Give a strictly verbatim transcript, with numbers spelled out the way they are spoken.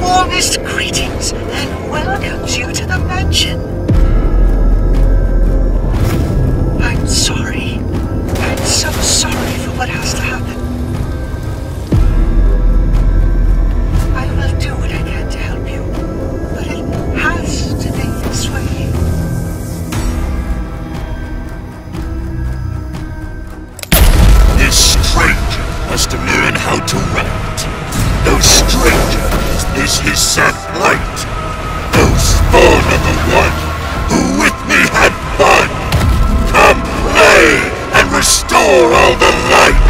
Warmest greetings and welcomes you to the mansion. I'm sorry. I'm so sorry for what has to happen. I will do what I can to help you, but it has to be this way. This stranger must learn how to act. No stranger is his sad plight. Those born of the one who with me had fun, come play and restore all the light.